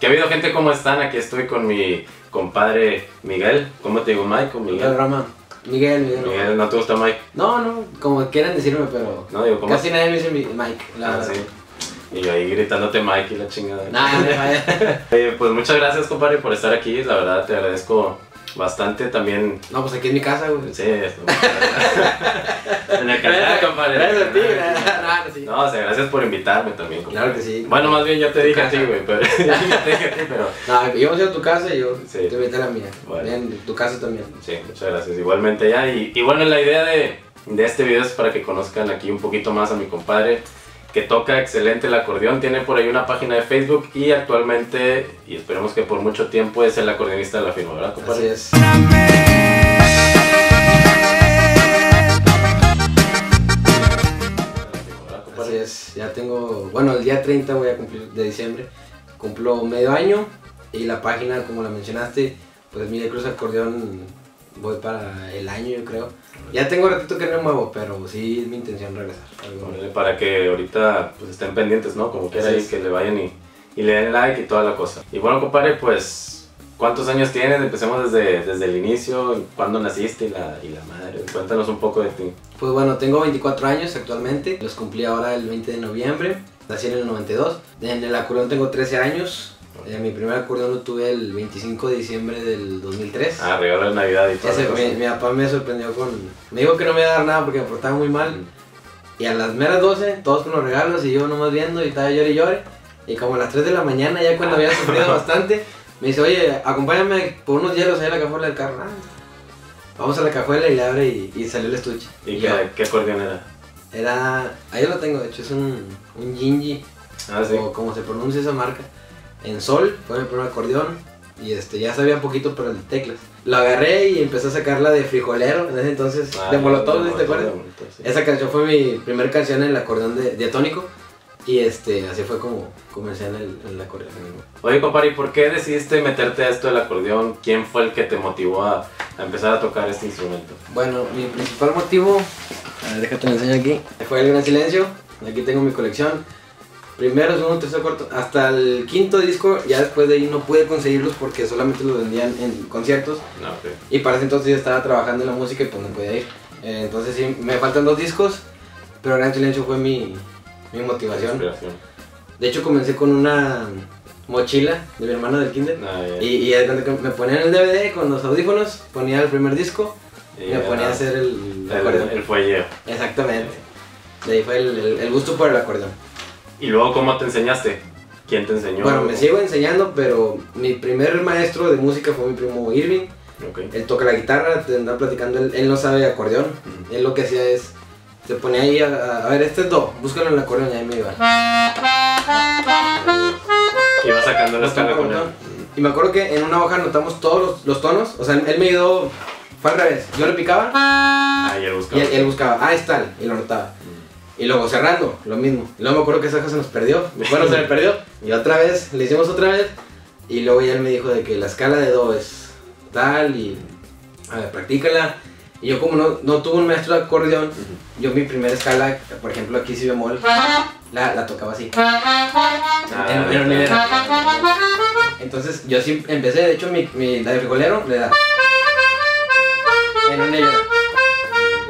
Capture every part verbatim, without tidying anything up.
¿Qué ha habido, gente? ¿Cómo están? Aquí estoy con mi compadre Miguel. ¿Cómo te digo, Mike o Miguel? Rama. Miguel, Miguel. Miguel, ¿no te gusta Mike? No, no, como quieran decirme, pero no, digo, ¿cómo? Casi nadie me dice Mike, la ah, verdad. Sí. Y yo ahí gritándote Mike y la chingada. Nah, no, eh, pues muchas gracias, compadre, por estar aquí, la verdad te agradezco bastante también. No, pues aquí es mi casa, güey. Sí, esto, en el canal, compadre. Gracias a ti, no, sí. No, o sea, gracias por invitarme también, compadre. Claro que sí. Bueno, más bien yo te dije a ti, güey, pero yo te dije a ti, pero... No, yo voy a tu casa y yo sí. Te invité a la mía. Bueno. Bien, tu casa también. Sí, muchas gracias. Igualmente ya, y, y bueno, la idea de, de este video es para que conozcan aquí un poquito más a mi compadre, que toca excelente el acordeón, tiene por ahí una página de Facebook y actualmente, y esperemos que por mucho tiempo, es el acordeonista de La Firma, ¿verdad, compadre? Así es. Así es, ya tengo, bueno, el día treinta voy a cumplir, de diciembre, cumplo medio año y la página, como la mencionaste, pues Miguel Cruz Acordeón, voy para el año, yo creo. Ya tengo ratito que no muevo, pero sí es mi intención regresar. Algo. Para que ahorita pues estén pendientes, ¿no? Como quiera, y que le vayan y, y le den like y toda la cosa. Y bueno, compadre, pues, ¿cuántos años tienes? Empecemos desde, desde el inicio, ¿cuándo naciste y la, y la madre? Cuéntanos un poco de ti. Pues bueno, tengo veinticuatro años actualmente, los cumplí ahora el veinte de noviembre, nací en el noventa y dos. En el acordeón tengo trece años. Eh, mi primer acordeón lo tuve el veinticinco de diciembre del dos mil tres. Ah, regalo de Navidad y todo. Ese, mi, mi papá me sorprendió con... Me dijo que no me iba a dar nada porque me portaba muy mal. Mm. Y a las meras doce, todos con los regalos y yo nomás viendo y estaba llore y llore. Y como a las tres de la mañana, ya cuando había sufrido bastante, me dice, oye, acompáñame por unos hielos allá en la cajuela del carro. Vamos a la cajuela y le abre y, y salió el estuche. ¿Y, y qué, qué acordeón era? Era... Ahí lo tengo, de hecho es un, un Gingy. Ah, sí. O como se pronuncia esa marca. En sol, fue mi primer acordeón y este, ya sabía un poquito pero el de teclas. Lo agarré y empecé a sacarla de Frijolero, en ese entonces, ah, de Molotov, ¿te acuerdas? Sí. Esa canción fue mi primera canción en el acordeón de, diatónico y este, así fue como comencé en el, en el acordeón. Oye, compadre, ¿y por qué decidiste meterte a esto del acordeón? ¿Quién fue el que te motivó a, a empezar a tocar este instrumento? Bueno, mi principal motivo, a ver, déjate lo enseño aquí, fue El Gran Silencio, aquí tengo mi colección. Primero, segundo, tercero, cuarto, hasta el quinto disco, ya después de ahí no pude conseguirlos porque solamente los vendían en conciertos. No, okay. Y para ese entonces yo estaba trabajando en la música y pues no podía ir. Eh, entonces sí, me faltan dos discos, pero Gran Silencio fue mi, mi motivación. De hecho comencé con una mochila de mi hermana del kinder. No, yeah. y, y me ponían el D V D con los audífonos, ponía el primer disco y me ponía a hacer el, el, el, el folleo. Exactamente, de ahí fue el, el, el gusto por el acordeón. ¿Y luego cómo te enseñaste? ¿Quién te enseñó? Bueno, me sigo enseñando, pero mi primer maestro de música fue mi primo Irving. Okay. Él toca la guitarra, te andaba platicando, él, él no sabe de acordeón. Mm. Él lo que hacía es, se ponía ahí a, a ver, este es do, búscalo en el acordeón y ahí me iba. Iba sacando las canciones. Y me acuerdo que en una hoja anotamos todos los, los tonos, o sea, él me ayudó, fue al revés, yo le picaba ah, y él buscaba, y él, él buscaba. Ah, es tal, y lo anotaba. Y luego cerrando, lo mismo. Luego me acuerdo que esa hoja se nos perdió. Bueno, se me perdió. Y otra vez, le hicimos otra vez. Y luego ya él me dijo de que la escala de do es tal y... A ver, practícala. Y yo como no, no tuve un maestro de acordeón, uh-huh. Yo mi primera escala, por ejemplo aquí si bemol, la, la tocaba así. Ah, en, en, en, en, en, entonces yo sí empecé, de hecho mi, mi, la de Frijolero le da. En un negro.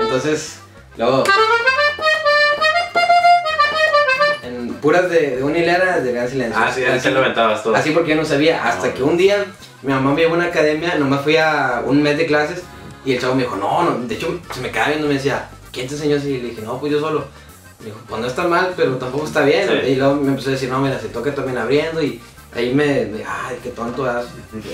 Entonces, luego... Puras de, de una hilera de Gran Silencio. Ah, sí, así se lo inventabas todo. Así porque yo no sabía, hasta no, que un día mi mamá me llevó a una academia, nomás fui a un mes de clases y el chavo me dijo, no, no, de hecho se me quedaba viendo y me decía, ¿quién te enseñó así? Y le dije, no, pues yo solo. Me dijo, pues no está mal, pero tampoco está bien. Sí. Y luego me empezó a decir, no, mira, se toca también abriendo y ahí me, me ay, qué tonto, era,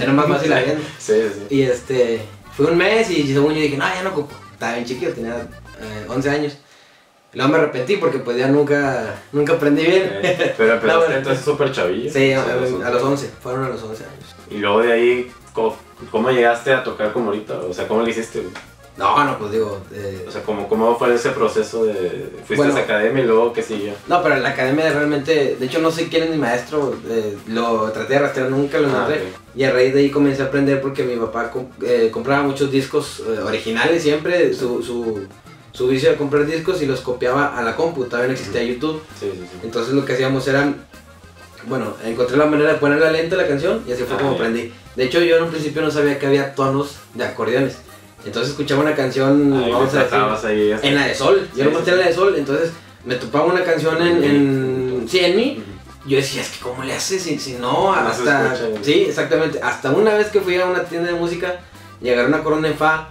era más fácil abriendo. Sí, sí. Y este, fue un mes y según yo dije, no, ya no ocupo. Estaba bien chiquillo, tenía eh, once años. Luego me arrepentí porque pues ya nunca, nunca aprendí bien. Okay. Pero empezaste no, bueno, entonces súper chavillo. Sí, a, a los once, fueron a los once años. Y luego de ahí, ¿cómo, cómo llegaste a tocar como ahorita? O sea, ¿cómo le hiciste? No, no, pues digo... Eh, o sea, ¿cómo, ¿cómo fue ese proceso de... Fuiste bueno, a esa academia y luego qué siguió? No, pero en la academia realmente... De hecho, no sé quién es mi maestro. Eh, lo traté de rastrear, nunca lo encontré. Ah, okay. Y a raíz de ahí comencé a aprender porque mi papá eh, compraba muchos discos eh, originales siempre. Su, su, su vicio era comprar discos y los copiaba a la compu. Todavía no existía uh-huh. YouTube. Sí, sí, sí. Entonces lo que hacíamos era... Bueno, encontré la manera de ponerla lenta a la canción y así fue ah, como yeah. aprendí. De hecho, yo en un principio no sabía que había tonos de acordeones. Entonces escuchaba una canción, ahí vamos a decir, ahí, en la de sol, sí, yo no sí. en la de sol, entonces me topaba una canción en, en, sí, en mí, yo decía, es que cómo le haces si, si no, hasta, no sí, exactamente, hasta una vez que fui a una tienda de música, llegaron a corona en fa,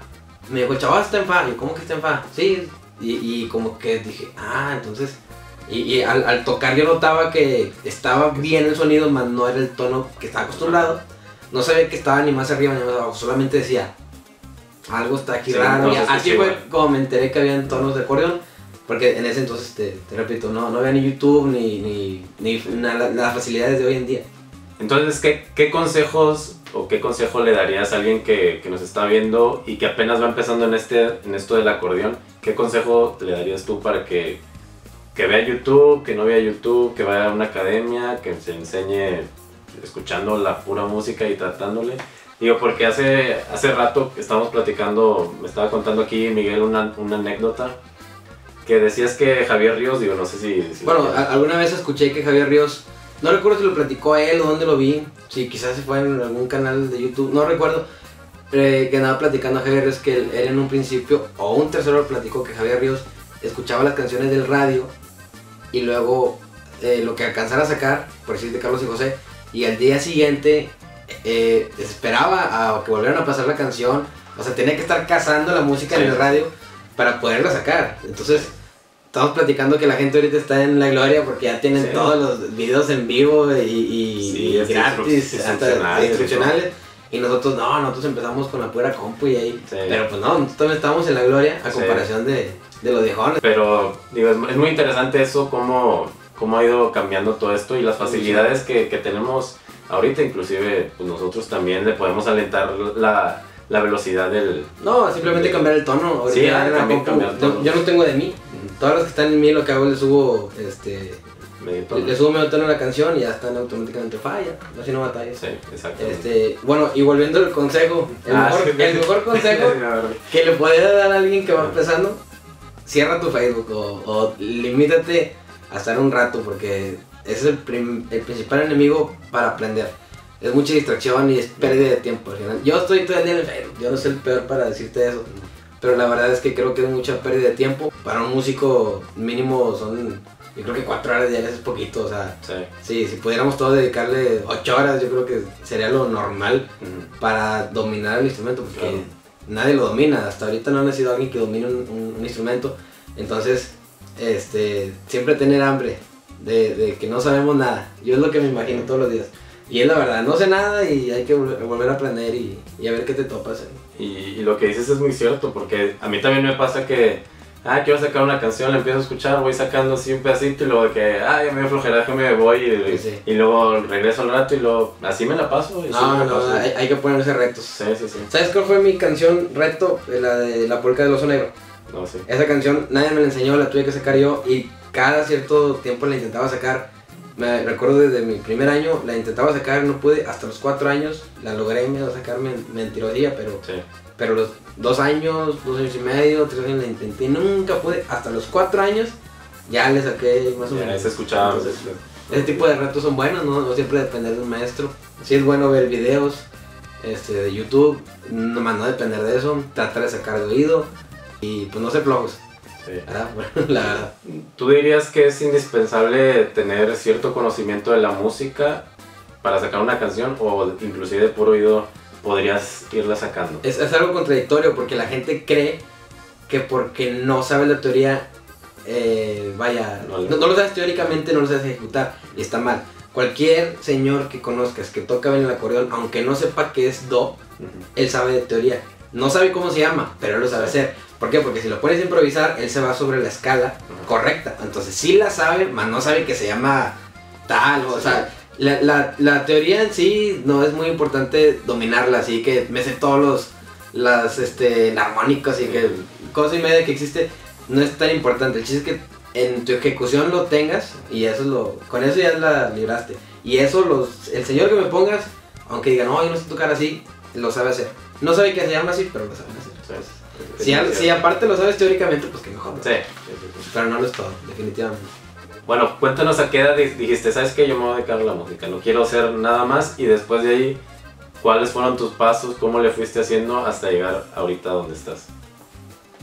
me dijo, chaval, está en fa, y yo, ¿cómo que está en fa? Sí, y, y como que dije, ah, entonces, y, y al, al tocar yo notaba que estaba bien el sonido, más no era el tono que estaba acostumbrado, no sabía que estaba ni más arriba ni más abajo, solamente decía, algo está aquí sí, raro, así fue igual. Como me enteré que habían tonos de acordeón, porque en ese entonces, te, te repito, no, no había ni YouTube ni, ni, ni nada, las facilidades de hoy en día. Entonces, ¿qué, qué consejos o qué consejo le darías a alguien que, que nos está viendo y que apenas va empezando en, este, en esto del acordeón? ¿Qué consejo le darías tú para que, que vea YouTube, que no vea YouTube, que vaya a una academia, que se enseñe escuchando la pura música y tratándole? Digo, porque hace, hace rato estábamos platicando, me estaba contando aquí Miguel una, una anécdota que decías que Javier Ríos, digo, no sé si... si bueno, a, alguna vez escuché que Javier Ríos, no recuerdo si lo platicó a él o dónde lo vi, si quizás fue en algún canal de YouTube, no recuerdo, eh, que andaba platicando a Javier Ríos que él, él en un principio, o un tercero platicó que Javier Ríos escuchaba las canciones del radio y luego eh, lo que alcanzara a sacar, por decir de Carlos y José, y al día siguiente... Eh, esperaba a que volvieran a pasar la canción, o sea, tenía que estar cazando la música sí. en el radio para poderla sacar. Entonces, estamos platicando que la gente ahorita está en la gloria porque ya tienen sí. todos los videos en vivo y, y, sí, y gratis, instru hasta instruccionales. Y nosotros, no, nosotros empezamos con la pura compu y ahí. Sí. Pero pues no, nosotros también estábamos en la gloria a comparación sí. de, de los viejones. Pero, digo, es, es muy interesante eso, cómo, cómo ha ido cambiando todo esto y las facilidades sí. que, que tenemos. Ahorita inclusive pues nosotros también le podemos alentar la, la velocidad del... No, simplemente del, cambiar el tono. Ahorita sí, ah, también compu, cambiar el tono. No, yo no tengo de mí. Uh-huh. Todas las que están en mí lo que hago le subo este medio tono. Le, le subo medio tono a la canción y ya están automáticamente falla. Así no batallas. Sí, exacto. Este, bueno, y volviendo al consejo, el, ah, mejor, sí. el mejor consejo que le podría dar a alguien que va empezando, cierra tu Facebook o, o limítate a estar un rato porque... Ese es el, prim, el principal enemigo para aprender. Es mucha distracción y es pérdida de tiempo al final. Yo estoy todo el día en el Facebook, yo no soy el peor para decirte eso. Pero la verdad es que creo que es mucha pérdida de tiempo. Para un músico mínimo son, yo creo que cuatro horas diarias es poquito. O sea, sí. Sí, si pudiéramos todos dedicarle ocho horas, yo creo que sería lo normal uh-huh. para dominar el instrumento. Porque claro. nadie lo domina, hasta ahorita no ha sido alguien que domine un, un, un instrumento. Entonces, este, siempre tener hambre. De, de que no sabemos nada, yo es lo que me imagino todos los días. Y es la verdad, no sé nada y hay que vol volver a aprender y, y a ver qué te topas. Y, y lo que dices es muy cierto, porque a mí también me pasa que, ah, quiero sacar una canción, la empiezo a escuchar, voy sacando así un pedacito y luego que, ah, ya me dio flojera, que me voy y, sí, sí. y luego regreso al rato y luego, así me la paso. Y no, sí me no, la paso. Hay, hay que ponerse retos. Sí, sí, sí. ¿Sabes cuál fue mi canción reto? La de La Polca del Oso Negro. No, sí. Esa canción nadie me la enseñó, la tuve que sacar yo y cada cierto tiempo la intentaba sacar. Me recuerdo desde mi primer año la intentaba sacar, no pude, hasta los cuatro años la logré me sacarme mentirosería, pero, sí. pero los dos años, dos años y medio, tres años la intenté y nunca pude, hasta los cuatro años ya le saqué más o menos. Ya se escuchaba. Entonces, ese tipo de retos son buenos, no, no siempre depender de un maestro. Sí es bueno ver videos este, de YouTube, nomás no depender de eso, tratar de sacar de oído. Y pues no ser flojos. Sí. Ah, bueno, la... ¿Tú dirías que es indispensable tener cierto conocimiento de la música para sacar una canción o inclusive de puro oído podrías irla sacando? Es, es algo contradictorio porque la gente cree que porque no sabe la teoría, eh, vaya, no, no, no lo sabes teóricamente, no lo sabes ejecutar y está mal. Cualquier señor que conozcas que toca bien el acordeón, aunque no sepa que es do, uh-huh. él sabe de teoría. No sabe cómo se llama, pero él lo sabe sí. hacer. ¿Por qué? Porque si lo pones a improvisar, él se va sobre la escala correcta. Entonces sí la sabe, mas no sabe que se llama tal. O, sí. o sea, la, la, la teoría en sí no es muy importante dominarla, así que me sé todos los las este, armónicas y que cosa y media que existe no es tan importante. El chiste es que en tu ejecución lo tengas y eso lo, con eso ya la libraste. Y eso, los, el señor que me pongas, aunque diga, no, yo no sé tocar así, lo sabe hacer. No sabe que se llama así, pero lo sabe hacer. Entonces, si, a, si aparte lo sabes teóricamente, pues que mejor. Sí. Pero no lo es todo, definitivamente. Bueno, cuéntanos a qué edad dijiste, ¿sabes qué? Yo me voy a dedicar a la música, no quiero hacer nada más. Y después de ahí, ¿cuáles fueron tus pasos? ¿Cómo le fuiste haciendo hasta llegar ahorita donde estás?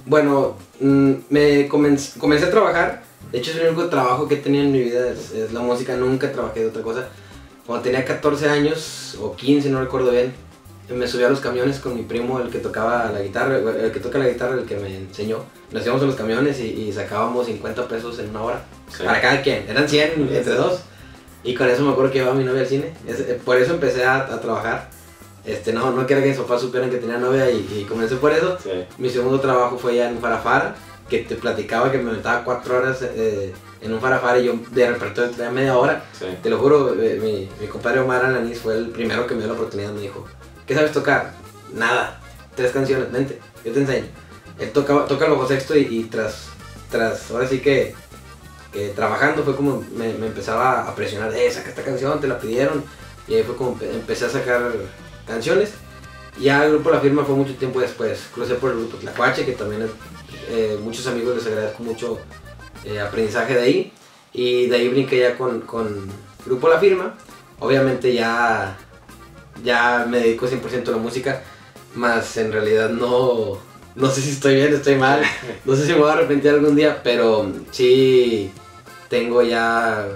Bueno, me comencé, comencé a trabajar. De hecho, es el único trabajo que he tenido en mi vida, es, es la música. Nunca trabajé de otra cosa. Cuando tenía catorce años, o quince, no recuerdo bien, me subí a los camiones con mi primo, el que tocaba la guitarra, el que toca la guitarra, el que me enseñó. Nos íbamos a los camiones y, y sacábamos cincuenta pesos en una hora. Sí. Para cada quien, eran cien, sí, entre dos. Y con eso me acuerdo que llevaba a mi novia al cine. Es, por eso empecé a, a trabajar. Este, no, no quería que mis papás supieran que tenía novia y, y comencé por eso. Sí. Mi segundo trabajo fue ya en un farafara, que te platicaba que me metaba cuatro horas eh, en un farafara y yo de repertorio tenía media hora. Sí. Te lo juro, eh, mi, mi compadre Omar Alaniz fue el primero que me dio la oportunidad. Me dijo, ¿qué sabes tocar? Nada, tres canciones, vente, yo te enseño. Él toca, toca el bajo sexto y, y tras, tras, ahora sí que, que trabajando fue como me, me empezaba a presionar, eh, saca esta canción, te la pidieron. Y ahí fue como empecé a sacar canciones. Ya el grupo La Firma fue mucho tiempo después, crucé por el grupo Tlacuache, que también es, eh, muchos amigos les agradezco mucho eh, aprendizaje de ahí. Y de ahí brinqué ya con, con Grupo La Firma, obviamente ya... Ya me dedico cien por ciento a la música, más en realidad no, no sé si estoy bien, estoy mal, no sé si me voy a arrepentir algún día, pero sí tengo ya,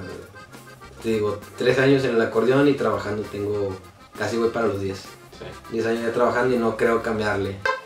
te digo, tres años en el acordeón y trabajando, tengo casi voy para los diez. Sí. diez años ya trabajando y no creo cambiarle.